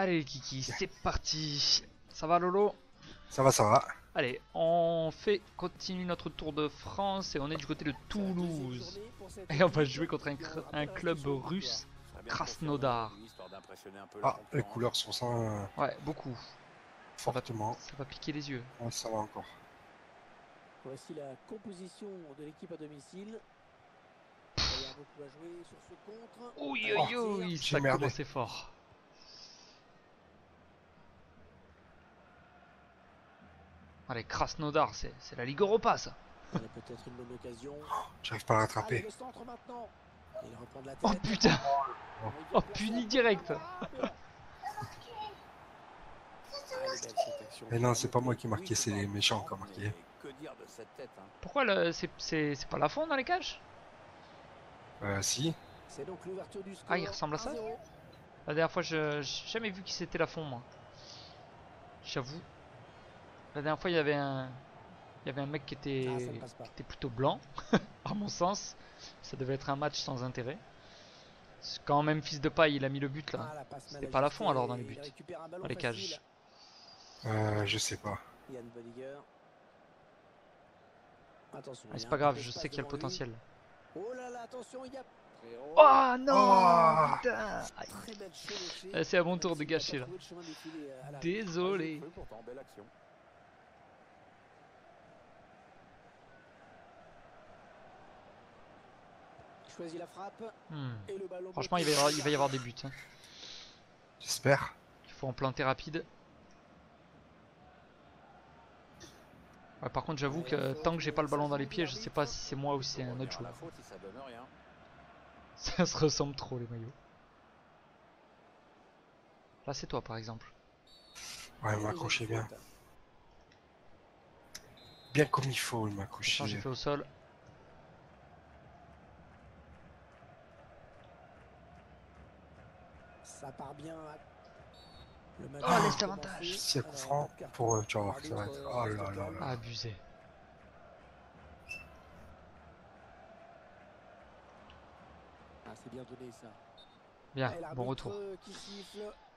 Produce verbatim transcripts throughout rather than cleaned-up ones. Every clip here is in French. Allez les kiki, c'est parti. Ça va Lolo? Ça va, ça va. Allez, on fait continue notre tour de France et on est du côté de Toulouse. Et on va jouer contre un, un club russe, Krasnodar. Ah, les couleurs sont ça. Euh... Ouais, beaucoup. Fortement. Ça va, ça va piquer les yeux. Ouais, ça va encore. Voici la composition de l'équipe à domicile. Ouïe, ouïe, ouïe, ça commençait fort. Allez, Krasnodar, c'est la Ligue Europa, ça. J'arrive pas à l'attraper. Oh putain. Oh, puni direct. Mais non, c'est pas moi qui marquais, c'est les méchants qui ont marqué. Pourquoi c'est pas la fond dans les cages? Euh, si. Ah, il ressemble à ça? La dernière fois, je j'ai jamais vu qui c'était la fond, moi. J'avoue. La dernière fois, il y avait un, il y avait un mec qui était, ah, qui était plutôt blanc, à mon sens. Ça devait être un match sans intérêt. Quand même fils de paille, il a mis le but là. Ah, c'était pas la fond alors dans les buts, dans les cages. Euh, je sais pas. Ah, c'est pas grave, je sais qu'il y a le potentiel. Oh là là, attention, il y a... Oh non, oh. C'est à mon tour de gâcher là. Désolé. La frappe hmm. et le ballon. Franchement, il va y avoir, il va y avoir des buts. Hein. J'espère. Il faut en planter rapide. Ouais, par contre, j'avoue que tant que j'ai pas le ballon dans les pieds, je sais pas si c'est moi ou si c'est un autre joueur. Ça se ressemble trop les maillots. Là, c'est toi par exemple. Ouais, il m'a accroché bien. Bien comme il faut, il m'a accroché. J'ai fait au sol. Ça part bien. Le match oh, laisse l'avantage. Si à coup franc pour eux, tu vas voir que ça va être. Oh là là là. Abusé. Ah, c'est bien donné ça. Bien, bon retour.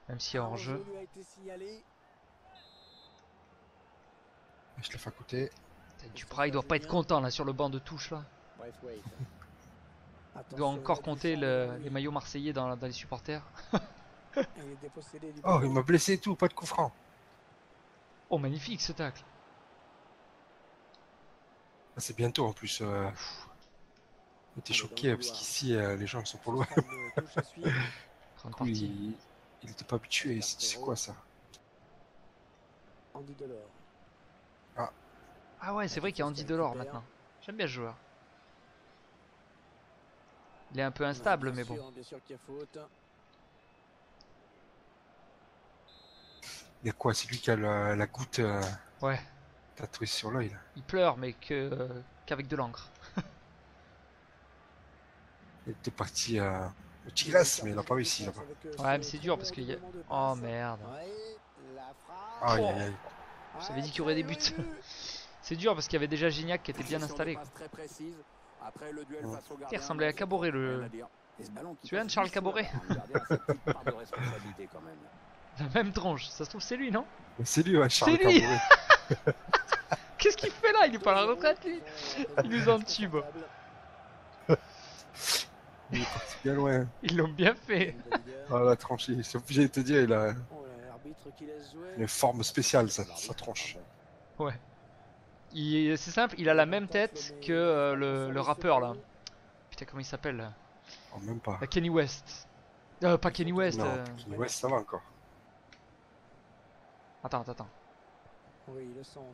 Même si hors jeu. Je le fais à côté. Duprat, il doit pas être content là sur le banc de touche là. Braithwaite. Il doit encore compter le, les maillots marseillais dans, dans les supporters. Oh, il m'a blessé et tout, pas de coup franc. Oh, magnifique ce tacle. C'est bientôt en plus. Euh... T'es choqué parce qu'ici euh, les gens sont pour loin. coup, il n'était pas habitué. C'est quoi ça? Andy Delort. Ah. Ah ouais, c'est vrai qu'il y a Andy Delort maintenant. J'aime bien ce joueur. Il est un peu instable, mais bon. Il y a quoi? C'est lui qui a la, la goutte euh, ouais. tatouée sur l'œil. Il pleure, mais que euh, qu'avec de l'encre. Il était parti euh, au Tilas, mais il n'a pas réussi là-bas. Ouais, mais c'est dur parce qu'il y a. Oh merde. Ah, oh, oh. Je t'avais dit qu'il y aurait des buts. C'est dur parce qu'il y avait déjà Gignac qui était bien installé. Après le duel ouais. face au gardien, il ressemblait à Cabouret le. Tu viens de Charles Cabouret. La même tronche, ça se trouve c'est lui non? C'est lui ouais, Charles Cabouret. Qu'est-ce qu'il fait là? Il est pas à la retraite lui. Il nous entube. Il est parti bien loin. Ils l'ont bien fait. Ah la tronche, c'est obligé de te dire, il a une forme spéciale sa, sa tronche. Ouais. C'est simple, il a la même tête que euh, le, le rappeur là. Putain, comment il s'appelle? Oh, même pas. La Kenny West. Euh, pas Kenny West. Non, euh... Kenny West, ça va encore. Attends, attends, attends. Oui, le centre.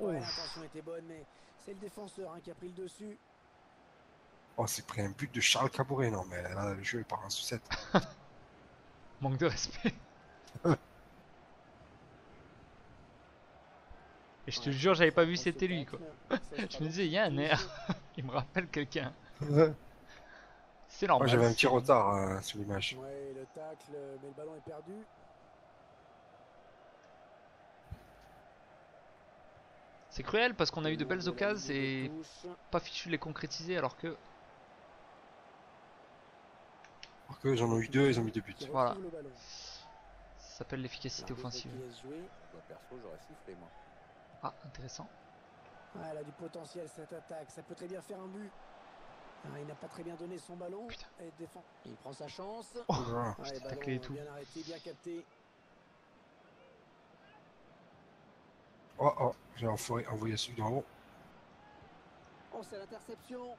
Ouais, l'attention était bonne, mais c'est le défenseur hein, qui a pris le dessus. Oh, c'est pris un but de Charles Cabouret, non, mais là, le jeu il part en sucette. Manque de respect. Et je te jure, j'avais pas vu c'était lui quoi. Je me disais, il y a un air. Il me rappelle quelqu'un. C'est normal. Moi, j'avais un petit retard euh, sur l'image. Ouais, le tacle, mais le ballon est perdu. C'est cruel parce qu'on a eu de belles occasions et pas fichu de les concrétiser alors que. Alors que j'en ai eu deux, ils ont mis deux buts. Voilà. Ça s'appelle l'efficacité offensive. Ah, intéressant. Ah, elle a du potentiel cette attaque, ça peut très bien faire un but. Ah, il n'a pas très bien donné son ballon. Et défend. Il prend sa chance. Oh, ah, je t'ai taclé et tout. Bien arrêté, bien capté. Oh oh, j'ai envoyé celui d'en haut. Oh, c'est l'interception.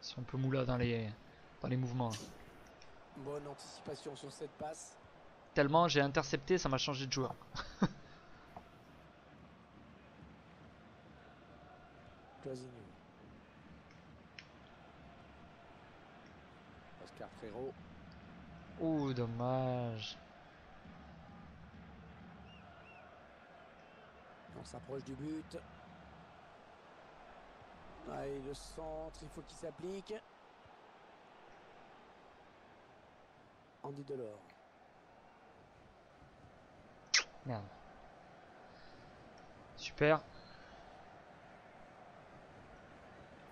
Ils sont un peu moula dans les, dans les mouvements. Bonne anticipation sur cette passe. Tellement j'ai intercepté, ça m'a changé de joueur. Oscar Trejo. Oh, dommage. On s'approche du but. Ah, et le centre, il faut qu'il s'applique. Andy Delort. Merde. Super.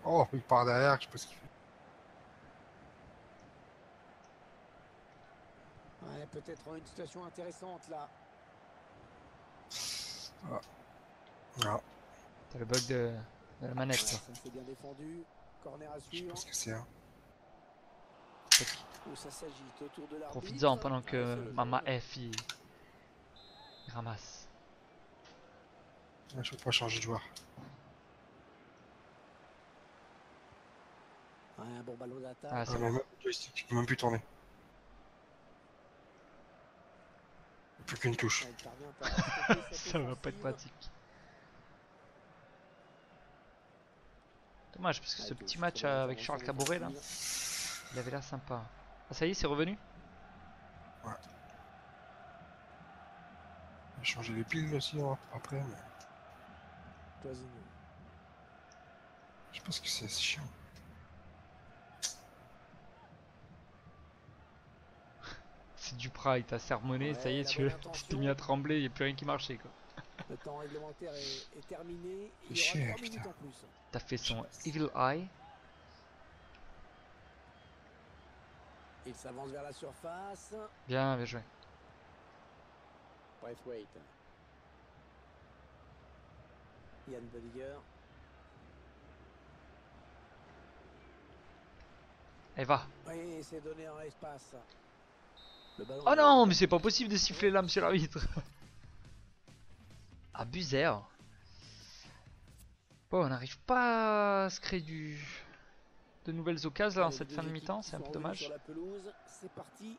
Oh, il part derrière, je sais pas ce qu'il fait. Ouais, peut-être une situation intéressante là. Ah. Ah. T'as le bug de, de la manette. Ouais, ça me fait bien défendu. Corner à suivre. Je pense que c'est un. Profites-en pendant que Mama F il ramasse. Ah, je peux pas changer de joueur. Ouais, un bon ballon d'attaque. Ah, c'est bon. Je peux même plus tourner. Plus qu'une touche. Ça va pas être pratique. Dommage parce que ce petit match avec Charles Cabouret là, il avait l'air sympa. Ah, ça y est, c'est revenu. Ouais. On a changé les piles aussi hein, après. Mais... je pense que c'est chiant. Duprat, il t'a sermonné, ouais, ça y est, tu t'es mis à trembler, il n'y a plus rien qui marchait quoi. Le temps réglementaire est, est terminé, il y aura trois minutes en plus. T'as fait son Evil Eye. Il s'avance vers la surface. Bien, bien joué. Braithwaite. Yann Bodiger. Elle va. Oui, c'est donné en espace. Oh non, mais c'est pas possible de siffler là, monsieur l'arbitre. Abuser. Bon, on n'arrive pas à se créer du... de nouvelles occasions là en cette fin de mi-temps, c'est un peu dommage. C'est parti.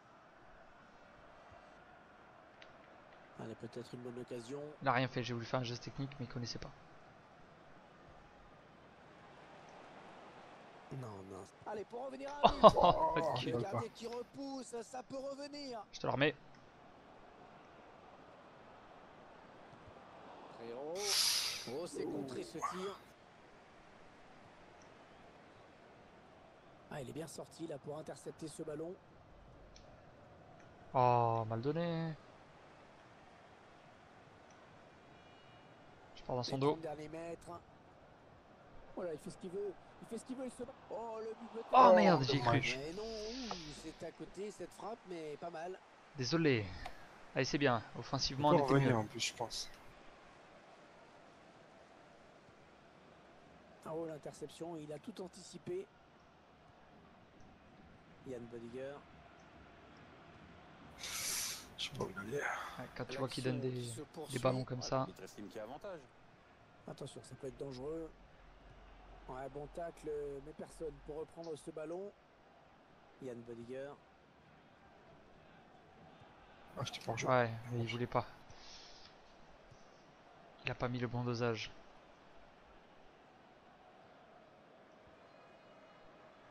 Allez, peut-être une bonne occasion. Il n'a rien fait, j'ai voulu faire un geste technique, mais il ne connaissait pas. Non, non. Allez, pour revenir à lui. Oh, okay. Le gardien qui repousse, ça peut revenir. Je te le remets. Oh, c'est contré ce tir. Ah, il est bien sorti là pour intercepter ce ballon. Oh, mal donné. Je pars dans son dos. Voilà, il fait ce qu'il veut. Il fait ce qu'il veut, il se bat. Oh, le but de... oh merde, j'y ai cru. Mais non, c'est à côté cette frappe, mais pas mal. Désolé. Allez, c'est bien. Offensivement, on était mieux. En plus, je pense. Oh, l'interception, il a tout anticipé. Yann Bodiger. Je sais pas où il est. Quand tu vois qu'il donne des, des ballons comme ça. Attention, ça peut être dangereux. Ouais, bon tacle, mais personne pour reprendre ce ballon. Yann Bodiger. Ah, je t'ai pas en jeu. Ouais, mais il voulait pas. Il a pas mis le bon dosage.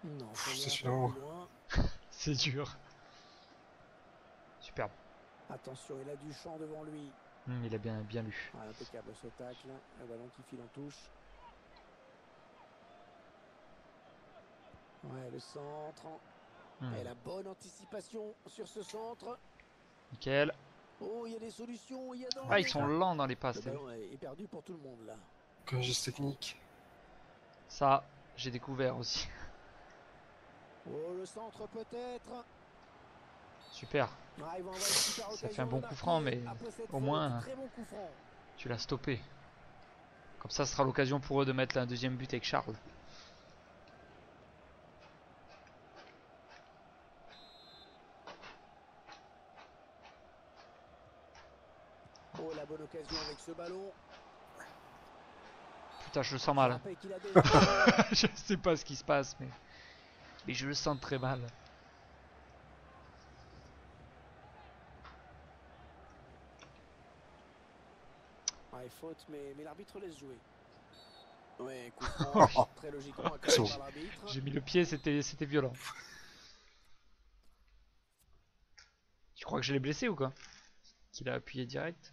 Non, c'est sûr. C'est dur. Superbe. Attention, il a du champ devant lui. Mmh, il a bien, bien lu. Ah, impeccable ce tacle. Le ballon qui file en touche. Ouais, le centre. Hmm. Et la bonne anticipation sur ce centre. Nickel. Oh, il y a des solutions. Y a dans ah, les... ils sont lents dans les passes. Le ballon est perdu pour tout le monde là. Que geste technique. Ça, j'ai découvert aussi. Oh, le centre peut-être. Super. Ça fait un bon coup franc, mais au moins tu l'as stoppé. Comme ça, ce sera l'occasion pour eux de mettre un deuxième but avec Charles. Oh, la bonne occasion avec ce ballon. Putain, je le sens mal. Je sais pas ce qui se passe, mais, mais je le sens très mal. Faute, mais, mais l'arbitre laisse jouer. Ouais, coup franc, très logiquement accordé par l'arbitre. J'ai mis le pied, c'était c'était violent. Tu crois que je l'ai blessé ou quoi? Qu'il a appuyé direct.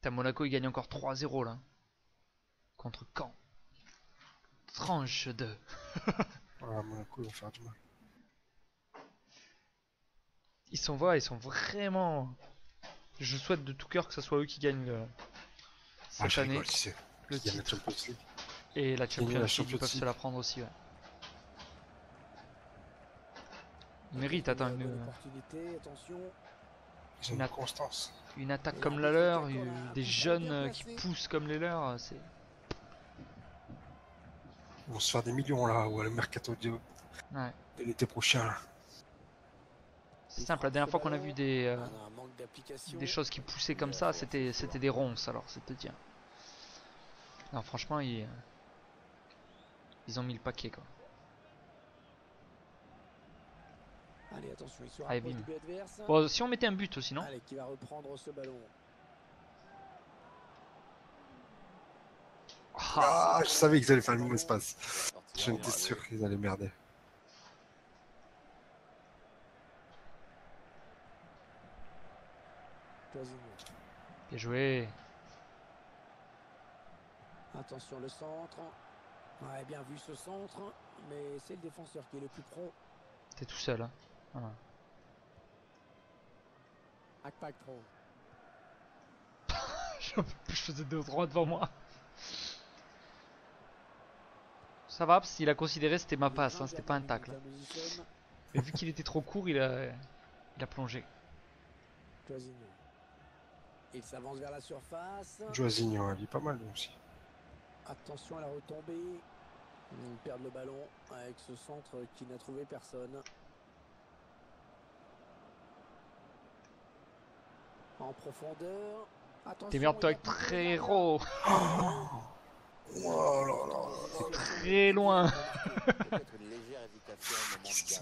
T'as Monaco, il gagne encore trois zéro là. Contre Caen. Tranche de. Ah, Monaco, ils vont faire du mal. Ils sont, voilà, ils sont vraiment. Je souhaite de tout cœur que ce soit eux qui gagnent le... cette ah, année. Rigole, tu sais. Le titre. La Champions League. Et la Champions League, ils peuvent se la prendre aussi. Ouais. Ils méritent, attends, une, une, une, atta constance. Une attaque comme la leur, des jeunes qui poussent comme les leurs, c'est. Ils vont se faire des millions là, ou à le mercato de ouais. l'été prochain. C'est simple, la dernière fois qu'on a vu des, euh, des choses qui poussaient comme ça, c'était des ronces, alors c'est te dire. Non, franchement, ils, ils ont mis le paquet quoi. Allez, attention, ah, bon, si on mettait un but aussi, non? Allez, qui va reprendre ce ballon. Ah, je savais qu'ils allaient faire le même espace. J'étais sûr qu'ils allaient merder. Bien joué. Attention le centre. Ouais, bien vu ce centre, mais c'est le défenseur qui est le plus pro. T'es tout seul, hein. Voilà. Attaque pro. Je faisais deux ou trois devant moi. Ça va, parce qu'il a considéré que c'était ma passe, hein, c'était pas un tacle. Mais vu qu'il était trop court, il a, il a plongé. Il s'avance vers la surface. Joasignan, il est pas mal aussi. Attention à la retombée. Ils perdent le ballon avec ce centre qui n'a trouvé personne. En profondeur. T'es merde toi avec Trejo. Wow, là, là, là, là. Très loin. C'est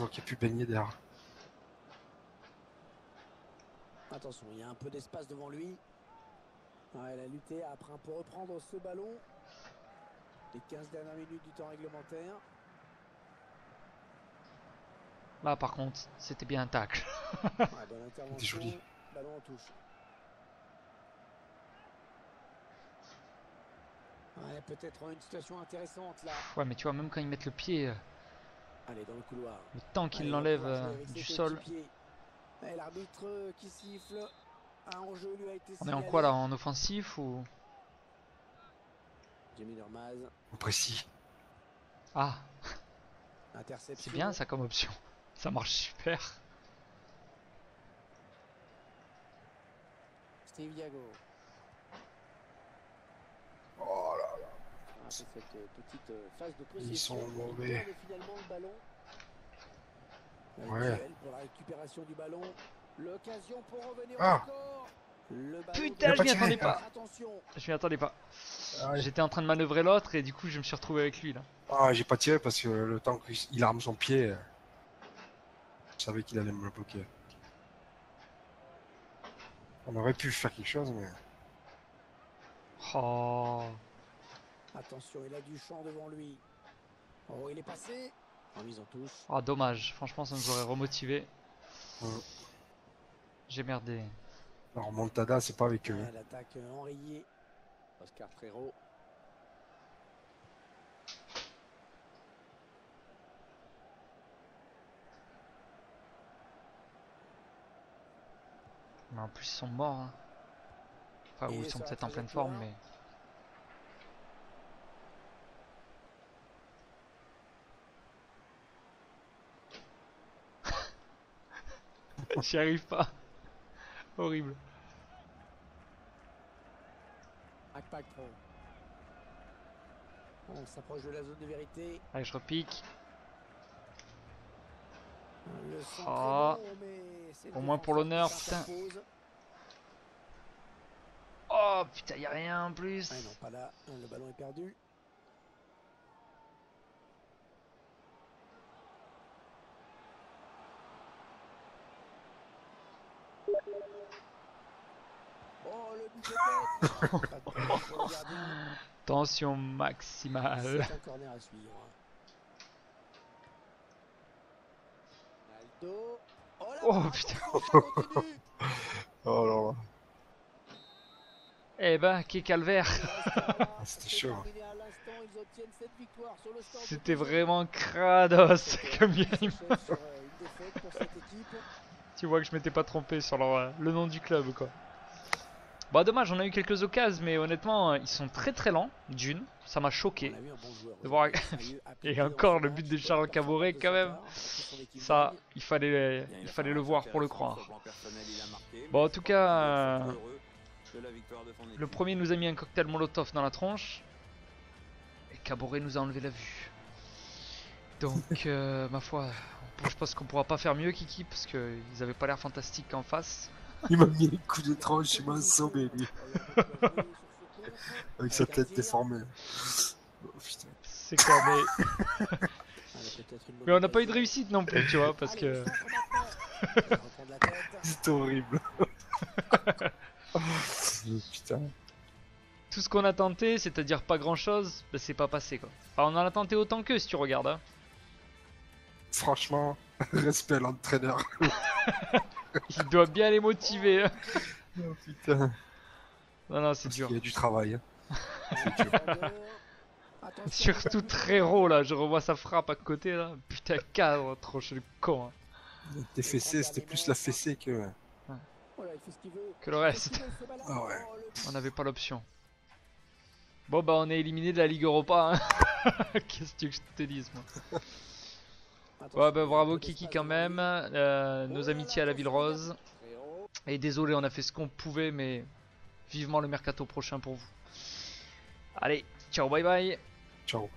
vrai qu'il a pu baigner derrière. Attention, il y a un peu d'espace devant lui. Ouais, elle a lutté après pour reprendre ce ballon. Les quinze dernières minutes du temps réglementaire. Là par contre, c'était bien un tacle. Ouais, c'était joli. Ballon en touche. Ouais, peut-être une situation intéressante là. Ouais, mais tu vois, même quand ils mettent le pied, allez, dans le couloir. Le temps qu'ils l'enlèvent euh, du sol. Et l'arbitre qui siffle. Un enjeu lui a été signalé. On est en quoi là? En offensif ou au précis? Ah, c'est bien ça comme option. Ça marche super. Steve Diago. Oh là là. Ah, cette petite phase de position. Ils sont mauvais. Finalement le ballon. Ouais. Pour la récupération du ballon, l'occasion pour revenir ah. encore. Le ballon. Putain, je m'y attendais pas. Attention. Je m'y attendais pas. Ah, j'étais en train de manœuvrer l'autre et du coup, je me suis retrouvé avec lui là. Ah, j'ai pas tiré parce que le temps qu'il arme son pied, je savais qu'il allait me le bloquer. On aurait pu faire quelque chose, mais. Oh. Attention, il a du champ devant lui. Oh, il est passé. Remise en touche. Ah, dommage. Franchement, ça nous aurait remotivé. Euh. J'ai merdé. La remontada, c'est pas avec eux. L'attaque enrayée. Oscar Trejo. Mais en plus ils sont morts. Hein. Enfin, ou ils sont peut-être en pleine forme, mais... J'y arrive pas. Horrible. On s'approche de la zone de vérité. Allez, je repique. Oh. Au moins pour l'honneur, putain. Oh putain, y a rien en plus. Ah non, pas là. Le ballon est perdu. Tension maximale. Oh putain. Oh là là. Eh ben, qui calvaire. C'était chaud. C'était vraiment crados. Comme game. Tu vois que je m'étais pas trompé sur leur, le nom du club quoi. Bah dommage, on a eu quelques occasions, mais honnêtement, ils sont très très lents, d'une, ça m'a choqué. De voir... Et encore le but de Charles Cabouret quand même, ça, il fallait, il fallait le voir pour le croire. Bon, en tout cas, euh, le premier nous a mis un cocktail Molotov dans la tronche, et Cabouret nous a enlevé la vue. Donc, euh, ma foi, je pense qu'on pourra pas faire mieux Kiki, parce qu'ils avaient pas l'air fantastiques en face. Il m'a mis un coup de tranche, il m'a assommé lui. Avec sa tête déformée. Oh, c'est corné. Mais on n'a pas eu de réussite non plus, tu vois, parce que... C'est horrible. Putain. Tout ce qu'on a tenté, c'est-à-dire pas grand-chose, bah, c'est pas passé quoi. Enfin, on en a tenté autant que si tu regardes. Hein. Franchement, respect à l'entraîneur. Il doit bien les motiver. Hein. Oh putain. Non, non, c'est dur. Il y a du travail. C'est dur. Surtout Trejo là, je revois sa frappe à côté là. Putain, cadre, tranche le con. Hein. Tes fessées, c'était plus la fessée que. Ouais. Que le reste. Ah ouais. On n'avait pas l'option. Bon, bah, on est éliminé de la Ligue Europa. Hein. Qu'est-ce que je te dise, moi. Ouais bah bravo Kiki quand même, euh, nos amitiés à la Ville Rose. Et désolé, on a fait ce qu'on pouvait, mais vivement le mercato prochain pour vous. Allez, ciao, bye bye. Ciao.